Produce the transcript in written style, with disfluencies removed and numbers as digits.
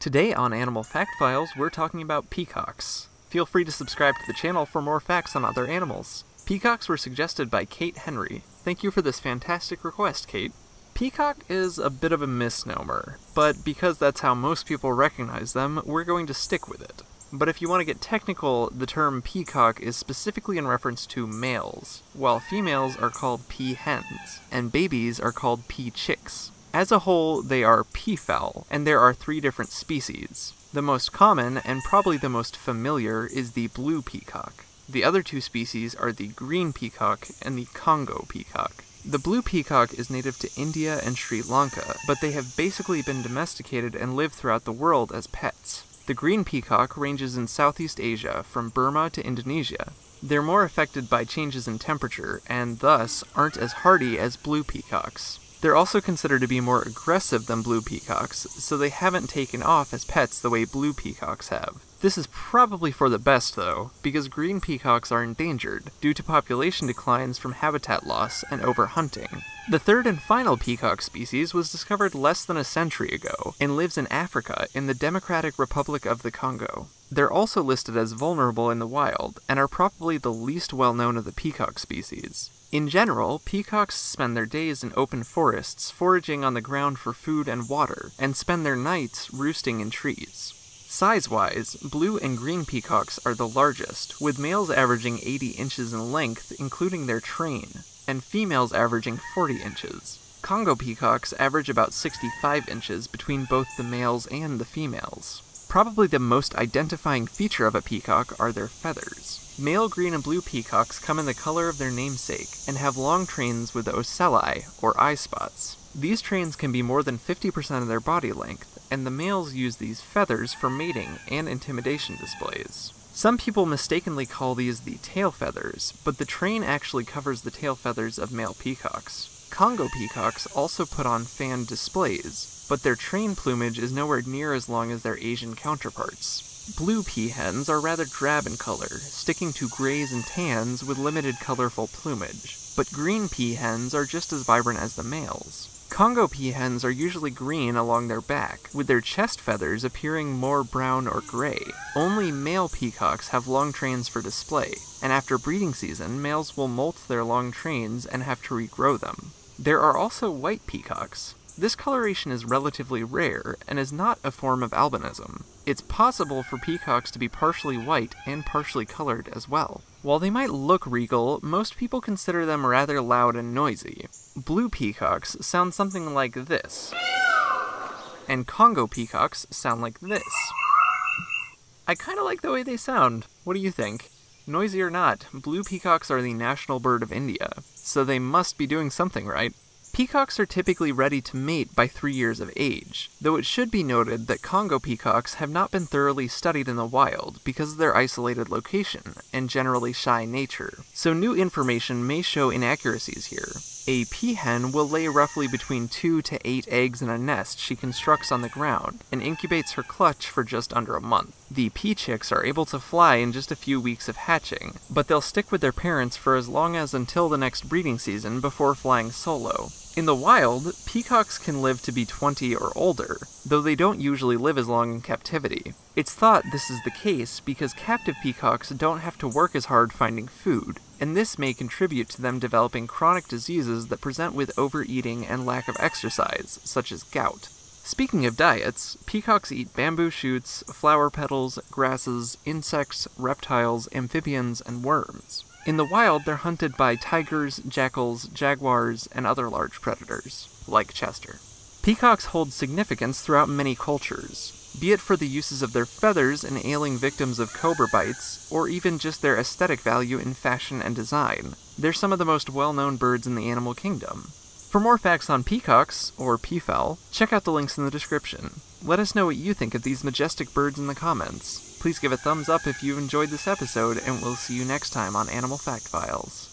Today on Animal Fact Files, we're talking about peacocks. Feel free to subscribe to the channel for more facts on other animals. Peacocks were suggested by Kate Henry. Thank you for this fantastic request, Kate. Peacock is a bit of a misnomer, but because that's how most people recognize them, we're going to stick with it. But if you want to get technical, the term peacock is specifically in reference to males, while females are called peahens, and babies are called peachicks. As a whole, they are peafowl, and there are 3 different species. The most common, and probably the most familiar, is the blue peacock. The other 2 species are the green peacock and the Congo peacock. The blue peacock is native to India and Sri Lanka, but they have basically been domesticated and live throughout the world as pets. The green peacock ranges in Southeast Asia, from Burma to Indonesia. They're more affected by changes in temperature, and thus aren't as hardy as blue peacocks. They're also considered to be more aggressive than blue peacocks, so they haven't taken off as pets the way blue peacocks have. This is probably for the best, though, because green peacocks are endangered, due to population declines from habitat loss and overhunting. The 3rd and final peacock species was discovered less than a century ago, and lives in Africa, in the Democratic Republic of the Congo. They're also listed as vulnerable in the wild, and are probably the least well-known of the peacock species. In general, peacocks spend their days in open forests, foraging on the ground for food and water, and spend their nights roosting in trees. Size-wise, blue and green peacocks are the largest, with males averaging 80 inches in length, including their train, and females averaging 40 inches. Congo peacocks average about 65 inches between both the males and the females. Probably the most identifying feature of a peacock are their feathers. Male green and blue peacocks come in the color of their namesake, and have long trains with ocelli, or eye spots. These trains can be more than 50% of their body length, and the males use these feathers for mating and intimidation displays. Some people mistakenly call these the tail feathers, but the train actually covers the tail feathers of male peacocks. Congo peacocks also put on fan displays, but their train plumage is nowhere near as long as their Asian counterparts. Blue peahens are rather drab in color, sticking to grays and tans with limited colorful plumage, but green peahens are just as vibrant as the males. Congo peahens are usually green along their back, with their chest feathers appearing more brown or gray. Only male peacocks have long trains for display, and after breeding season, males will molt their long trains and have to regrow them. There are also white peacocks. This coloration is relatively rare, and is not a form of albinism. It's possible for peacocks to be partially white and partially colored as well. While they might look regal, most people consider them rather loud and noisy. Blue peacocks sound something like this, and Congo peacocks sound like this. I kinda like the way they sound. What do you think? Noisy or not, blue peacocks are the national bird of India, so they must be doing something right. Peacocks are typically ready to mate by 3 years of age, though it should be noted that Congo peacocks have not been thoroughly studied in the wild because of their isolated location and generally shy nature, so new information may show inaccuracies here. A peahen will lay roughly between 2 to 8 eggs in a nest she constructs on the ground, and incubates her clutch for just under a month. The peachicks are able to fly in just a few weeks of hatching, but they'll stick with their parents for as long as until the next breeding season before flying solo. In the wild, peacocks can live to be 20 or older, though they don't usually live as long in captivity. It's thought this is the case because captive peacocks don't have to work as hard finding food, and this may contribute to them developing chronic diseases that present with overeating and lack of exercise, such as gout. Speaking of diets, peacocks eat bamboo shoots, flower petals, grasses, insects, reptiles, amphibians, and worms. In the wild, they're hunted by tigers, jackals, jaguars, and other large predators, like Chester. Peacocks hold significance throughout many cultures, be it for the uses of their feathers in ailing victims of cobra bites, or even just their aesthetic value in fashion and design. They're some of the most well-known birds in the animal kingdom. For more facts on peacocks, or peafowl, check out the links in the description. Let us know what you think of these majestic birds in the comments. Please give a thumbs up if you enjoyed this episode, and we'll see you next time on Animal Fact Files.